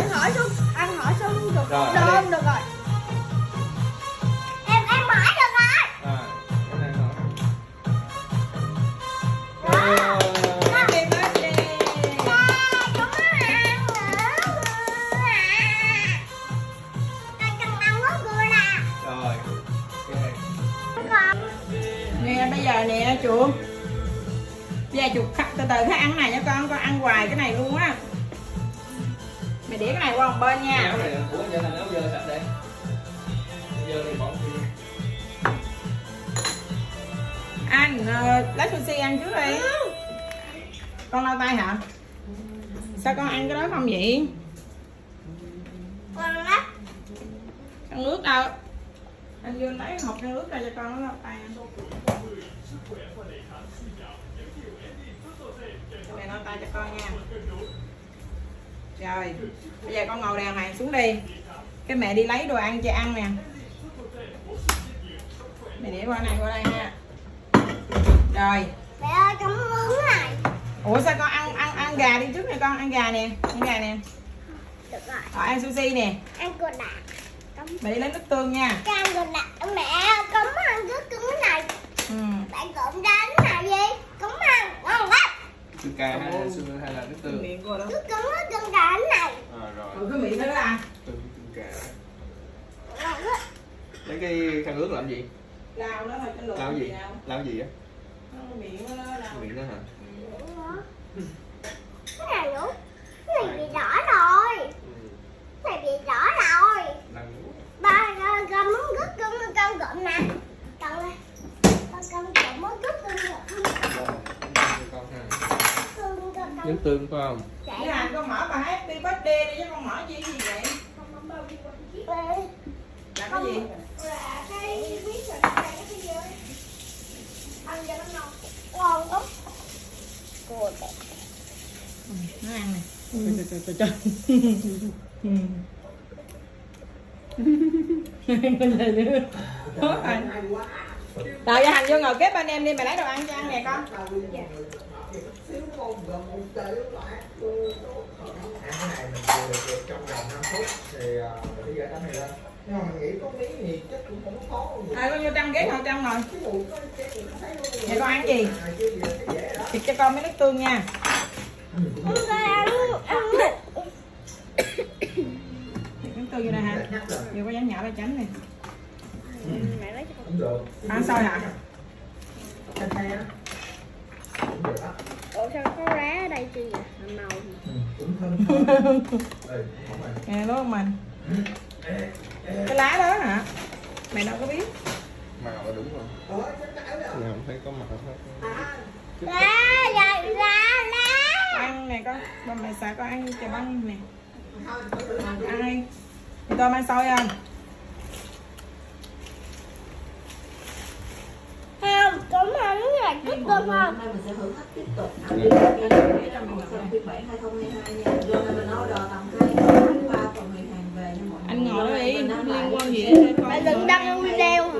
Ăn hỏi xuống được rồi. Đơm được rồi. Em hỏi được rồi. À, cái này hỏi. Wow. Happy birthday. Dạ, chúng nó ăn nữa. Tại cần ăn quá vừa là. Rồi. Nè bây giờ nè chú. Bây giờ chú cắt từ cái ăn này nha con ăn hoài cái này luôn á. Mày đĩa cái này qua một bên nha. Ủa giờ này nó dơ sạch đây. Dơ thì bỏ đi. Anh lấy sushi ăn trước đi. Con lau tay hả? Sao con ăn cái đó không vậy? Con lắc. Ăn nước đâu? Anh vô lấy hộp cái nước ra cho con lau tay ăn. Mẹ lau tay cho con nha. Rồi, bây giờ con ngồi đèo này xuống đi. Cái mẹ đi lấy đồ ăn cho ăn nè. Mẹ để qua đây ha. Rồi. Mẹ ơi, con muốn này. Ủa sao con ăn gà đi trước nè con, ăn gà nè, Được rồi. Rồi ăn sushi nè. Ăn cơm đạm. Mẹ đi lấy nước tương nha. Cái ăn cơm đạm mẹ, con muốn ăn nước tương cái này. Bạn cộm ra cái này đi, con muốn ăn ngon lắm. Nước cay hay là nước tương? Miệng của nó. Nước tương nó tương cà này. À, rồi. Cái miệng đó là tương cà. Lấy cái khăn ướt làm gì? Lao nó thôi cho lượt. Lao gì? Lao gì á? Miệng nó làm. Miệng đó hả? Cái này nữa. Cái này bị đỏ rồi. Cái này bị đỏ rồi. Ba con muốn rút con gộm nè. Con ơi. Con gộm muốn rút con gộm. Con ha. Nhấn tương phải không? Dạ. Là con mở bà happy birthday đi chứ con mở gì vậy? Là cái gì? Là cái biết rồi cái video ấy. Ăn cho nó ngon. Ngon úp. Nó ăn này. Rồi Hành vô ngồi kế bên em đi, mày lấy đồ ăn cho ăn nè con. Dạ. Ai con vô trăng ghế ngồi trăng rồi. Vậy con ăn gì? Thịt cho con mấy nước tương nha. Nước tương vô đây hả? Vừa có dám nhỏ ra tránh nè. Ăn sôi hả? Ủa sao có rá ở đây chi vậy? Màu nè đúng không mình? Cái lá đó hả? Mày đâu có biết. Màu đúng rồi. Mày không thấy có màu hết. Lá. Ăn nè con. Bà mày xài con ăn chè băng nè. Ăn đi. Thì tôm ăn sôi không? Cũng ăn là tiếp tục không? Nay mình sẽ thử thách tiếp tục. Anh ngồi đó đi, không liên quan gì đến con. Mày đừng đăng video hả?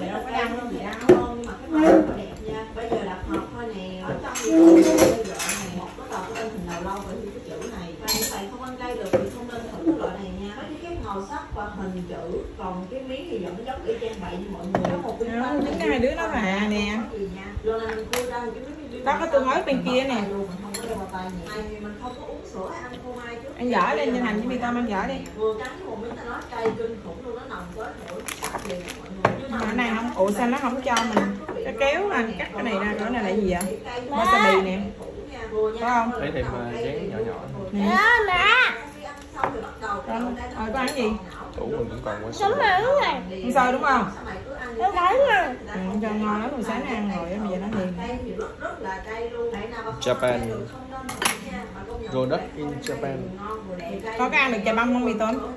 Mày đâu có đăng không? Mày đăng không? Nhưng mà cái mặt đẹp nha. Bây giờ đặt hộp thôi nè. Ở trong thì có cái loại này. Một cái đầu có in hình đầu lâu. Bởi vì cái chữ này các bạn không ăn đây được thì không nên thử cái loại này nha. Mấy cái màu sắc và hình chữ. Còn cái miếng thì vẫn giống y chang vậy như mọi người. Những hai đứa nó mà nè. Tao có tương hối bên kia nè. Ăn giỏi lên cho Hành với Mì Tôm ăn giỏi đi. Cái này không, ủa sao nó không cho mình? Nó kéo anh cắt cái này ra, cái này là gì vậy? Wasabi nè. Có không? Để thêm dán nhỏ nhỏ. Nè. Con có ăn gì? Tủ mình cũng còn quá sớm. Không sao đúng không? Nó ngon lắm. Cho ngon lắm, hồi sáng ăn rồi bây giờ nó hiền. Japan. Product in Japan. Có ăn được chà bông không Mì Tôm?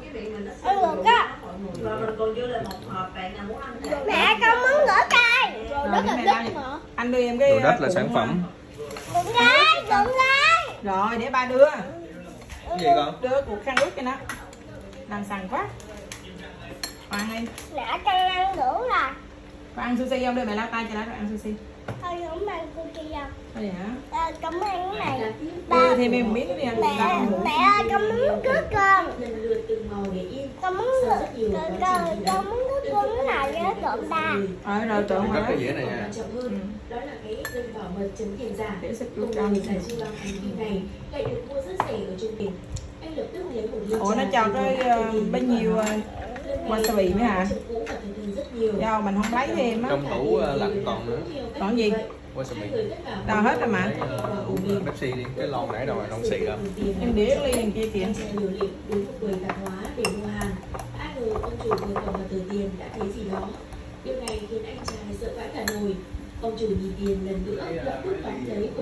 Được á. Mẹ con muốn rửa tay. Anh đưa em cái product là sản phẩm. Đụng đấy. Rồi để ba đưa. Gì con? Đưa cuộc khăn ướt cho nó. Làm sẵn quá. Ăn đi. Mẹ cho ăn đủ rồi. Con ăn sushi không? Đưa mẹ lau tay cho nó rồi ăn sushi. Thôi không ăn cookie đâu. Thôi vậy hả? À, cảm ơn cái này. Ba thêm em miếng đi anh. Mẹ ơi, con muốn cướp con. Con muốn cướp con, con muốn cướp con cái này với tượng ba. Ờ rồi tượng ba. Cái dĩa này nha. Đó là cái đơn vỏ mật trứng tiền giả. Cùng với giải chi băng hành vi này lại được mua rất rẻ ở trên mình. Anh lập tức lấy một ly. Ủa nó cho cái bao nhiêu wasabi mới hả? Đâu mình không lấy thêm á. Trong tủ lạnh còn nữa. Còn gì? Đâu hết rồi mà. Uống Pepsi đi, cái lon nãy đâu mà không xì đâu. Em đĩa ly đằng kia kìa. Đến một quầy tạp hóa để mua hàng. Ai ngờ ông chủ vừa cầm vào tờ tiền đã thấy gì đó. Điều này khiến anh trai sợ vãi cả nồi. Ông chủ nhìn tiền lần nữa lập tức bán lấy.